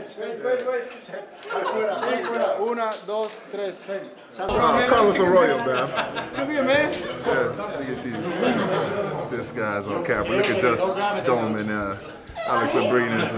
1, 2, 3. Carlos Arroyo, man. Come here, man. Yeah, this guy's on camera. Look at just Dome and Álex Abrines.